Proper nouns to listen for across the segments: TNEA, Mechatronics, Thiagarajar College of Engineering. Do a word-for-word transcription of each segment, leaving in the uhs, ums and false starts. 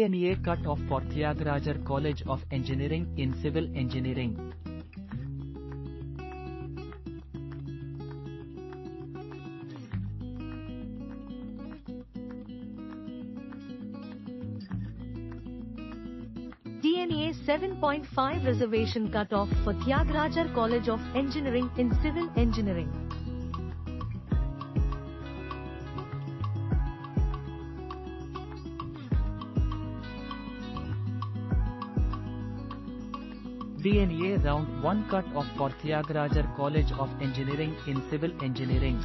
T N E A cut-off for Thiagarajar College of Engineering in Civil Engineering. T N E A seven point five reservation cut-off for Thiagarajar College of Engineering in Civil Engineering. T N E A Round one cut-off for Thiagarajar College of Engineering in Civil Engineering.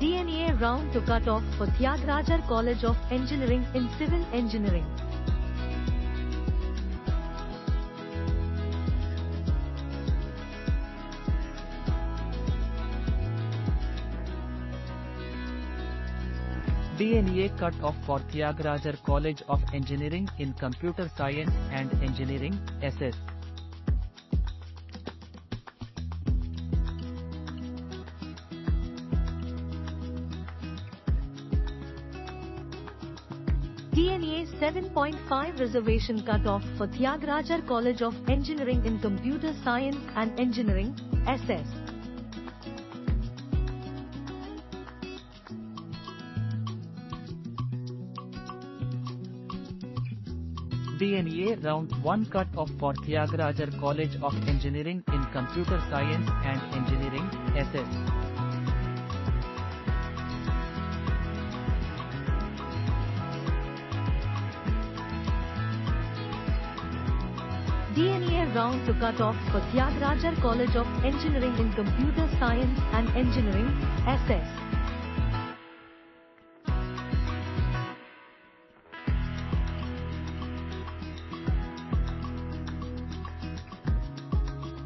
T N E A Round two cut-off for Thiagarajar College of Engineering in Civil Engineering. T N E A cut-off for Thiagarajar College of Engineering in Computer Science and Engineering, S S. T N E A seven point five reservation cut-off for Thiagarajar College of Engineering in Computer Science and Engineering, S S. T N E A Round one cut-off for Thiagarajar College of Engineering in Computer Science and Engineering, S S. T N E A Round two cut-off for Thiagarajar College of Engineering in Computer Science and Engineering, S S.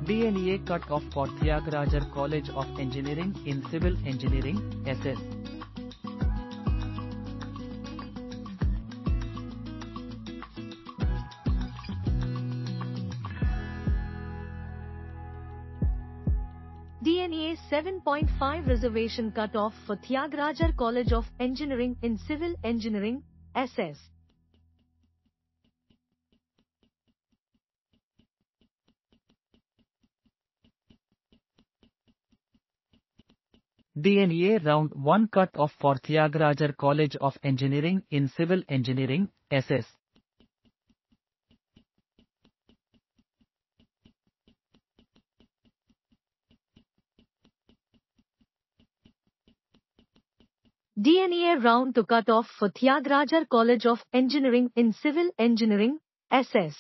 T N E A cut-off for Thiagarajar College of Engineering in Civil Engineering, S S. T N E A seven point five reservation cut-off for Thiagarajar College of Engineering in Civil Engineering, S S. T N E A Round one cut-off for Thiagarajar College of Engineering in Civil Engineering, S S. T N E A Round two cut-off for Thiagarajar College of Engineering in Civil Engineering, S S.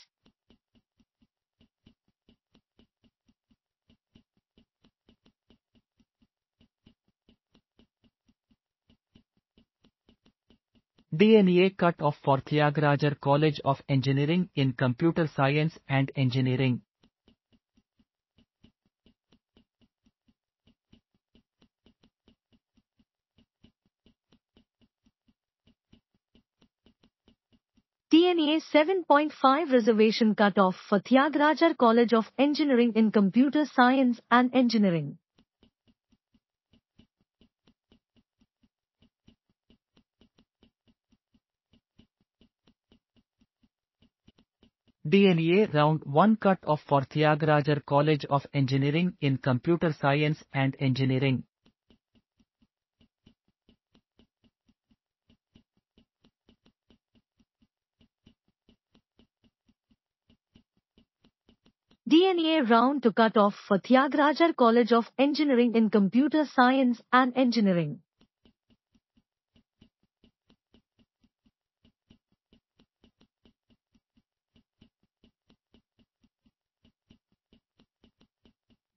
T N E A cut-off for Thiagarajar College of Engineering in Computer Science and Engineering. T N E A seven point five reservation cut-off for Thiagarajar College of Engineering in Computer Science and Engineering. T N E A Round one cut-off for Thiagarajar College of Engineering in Computer Science and Engineering. T N E A Round two cut-off for Thiagarajar College of Engineering in Computer Science and Engineering.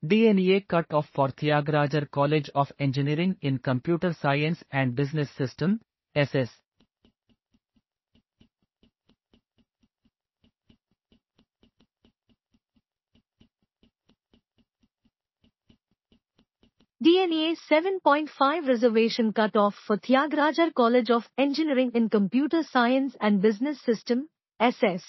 T N E A cut-off for Thiagarajar College of Engineering in Computer Science and Business System, S S. T N E A seven point five reservation cut-off for Thiagarajar College of Engineering in Computer Science and Business System, S S.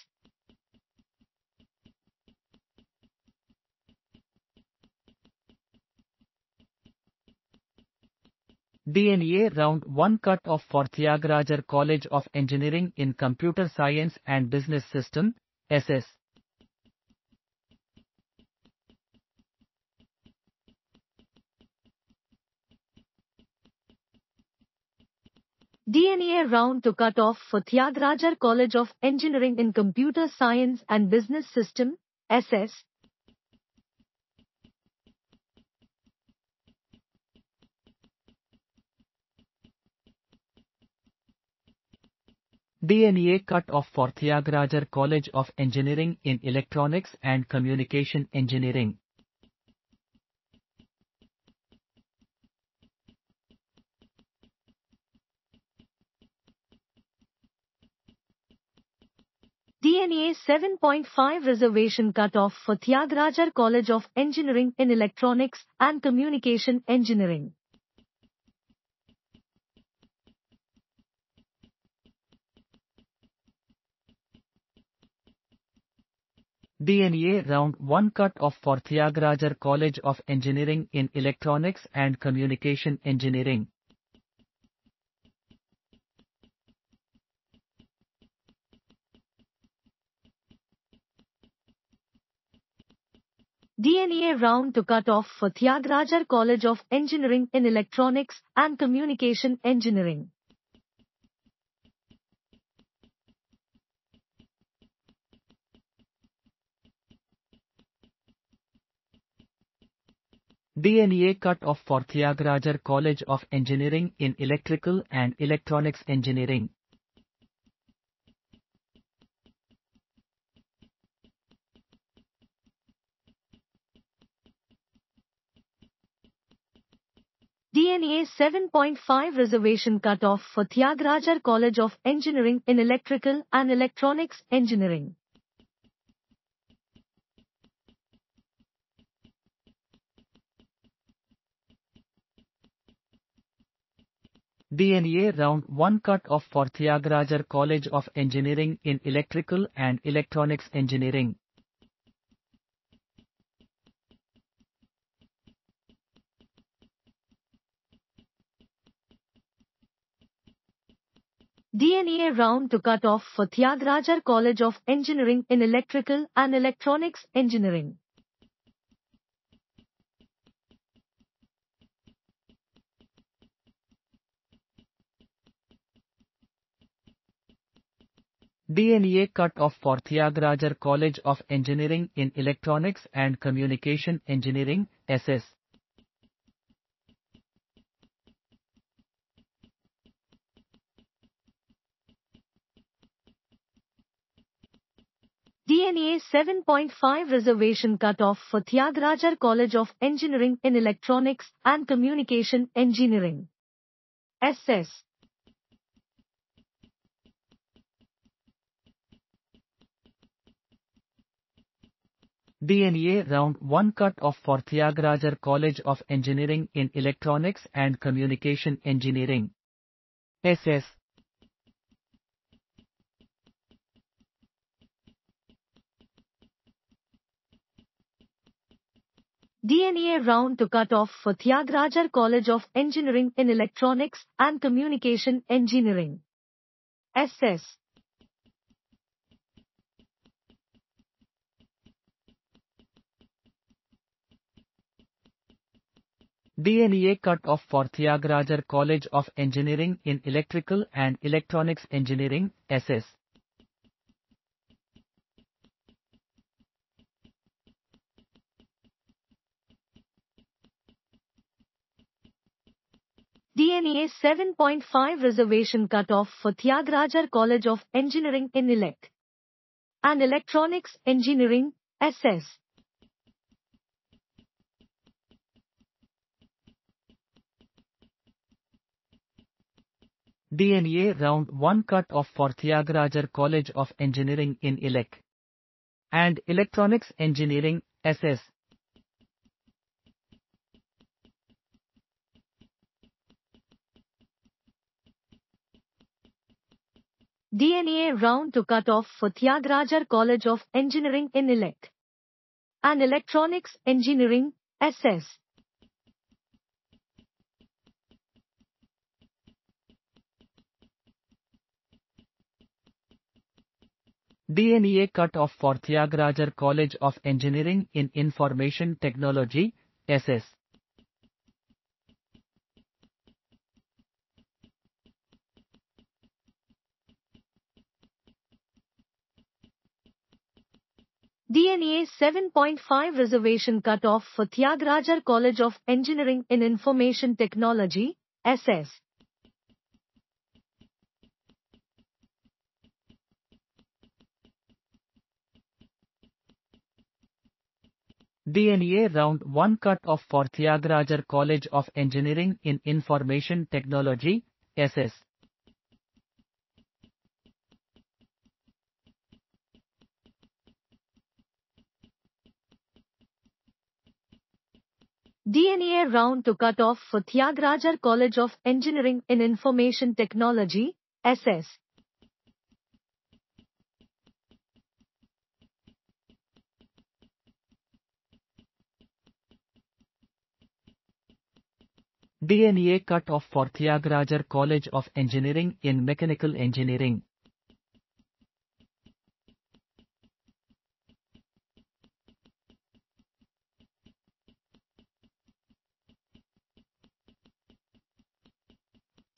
T N E A Round one Cut-Off for Thiagarajar College of Engineering in Computer Science and Business System, S S. T N E A Round two Cut-Off for Thiagarajar College of Engineering in Computer Science and Business System, S S. T N E A Cut-Off for Thiagarajar College of Engineering in Electronics and Communication Engineering. T N E A seven point five Reservation Cut-Off for Thiagarajar College of Engineering in Electronics and Communication Engineering. T N E A Round one Cut-Off for Thiagarajar College of Engineering in Electronics and Communication Engineering. T N E A Round two Cut-Off for Thiagarajar College of Engineering in Electronics and Communication Engineering. T N E A Cut-Off for Thiagarajar College of Engineering in Electrical and Electronics Engineering. T N E A seven point five Reservation Cut-Off for Thiagarajar College of Engineering in Electrical and Electronics Engineering. T N E A Round one Cut-Off for Thiagarajar College of Engineering in Electrical and Electronics Engineering. T N E A Round two Cut-Off for Thiagarajar College of Engineering in Electrical and Electronics Engineering. T N E A Cut-Off for Thiagarajar College of Engineering in Electronics and Communication Engineering, S S. T N E A seven point five Reservation Cut-Off for Thiagarajar College of Engineering in Electronics and Communication Engineering, S S. T N E A Round one Cut-Off for Thiagarajar College of Engineering in Electronics and Communication Engineering, S S. T N E A Round two Cut-Off for Thiagarajar College of Engineering in Electronics and Communication Engineering, S S. T N E A Cut-Off for Thiagarajar College of Engineering in Electrical and Electronics Engineering, S S. T N E A seven point five Reservation Cut-Off for Thiagarajar College of Engineering in Elect and Electronics Engineering, S S. T N E A Round one Cut-Off for Thiagarajar College of Engineering in Elect and Electronics Engineering, S S. T N E A Round two Cut-Off for Thiagarajar College of Engineering in Elect and Electronics Engineering, S S. T N E A cut-off for Thiagarajar College of Engineering in Information Technology, S S. T N E A seven point five reservation cut-off for Thiagarajar College of Engineering in Information Technology, S S. T N E A Round one cut-off for Thiagarajar College of Engineering in Information Technology, S S. T N E A Round two cut-off for Thiagarajar College of Engineering in Information Technology, S S. T N E A cut-off for Thiagarajar College of Engineering in Mechanical Engineering.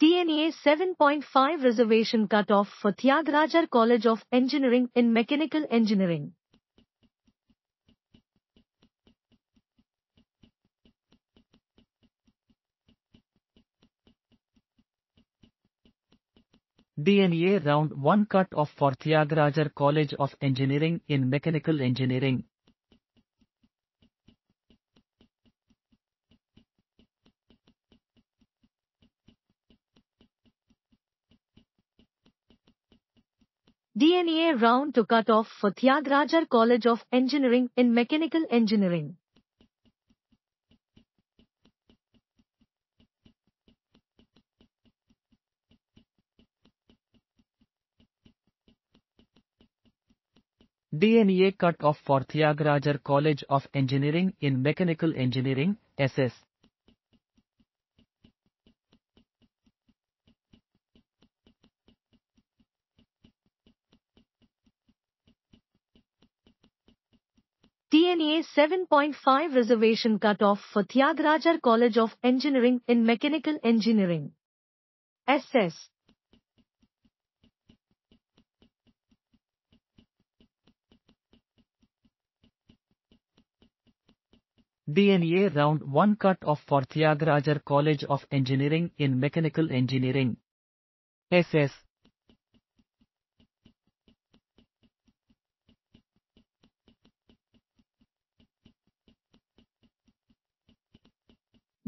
T N E A seven point five reservation cut-off for Thiagarajar College of Engineering in Mechanical Engineering. T N E A Round one cut-off for Thiagarajar College of Engineering in Mechanical Engineering. T N E A Round two cut-off for Thiagarajar College of Engineering in Mechanical Engineering. T N E A cut-off for Thiagarajar College of Engineering in Mechanical Engineering, S S. T N E A seven point five reservation cut-off for Thiagarajar College of Engineering in Mechanical Engineering, S S. T N E A Round one cut-off for Thiagarajar College of Engineering in Mechanical Engineering, S S.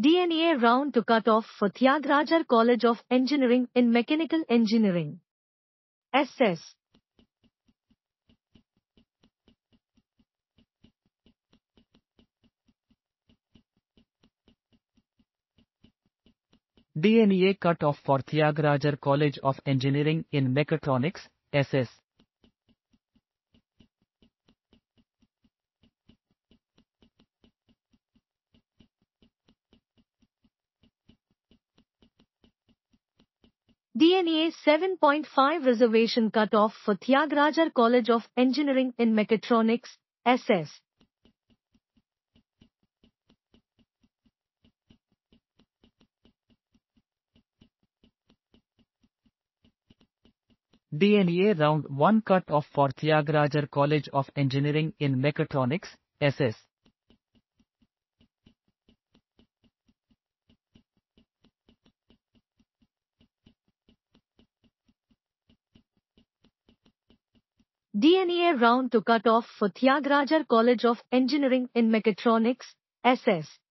T N E A Round two cut-off for Thiagarajar College of Engineering in Mechanical Engineering, S S. T N E A cut-off for Thiagarajar College of Engineering in Mechatronics, S S. T N E A seven point five reservation cut-off for Thiagarajar College of Engineering in Mechatronics, S S. T N E A Round one cut-off for Thiagarajar College of Engineering in Mechatronics, S S. T N E A Round two cut-off for Thiagarajar College of Engineering in Mechatronics, S S.